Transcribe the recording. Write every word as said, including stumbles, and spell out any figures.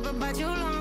never bite you long.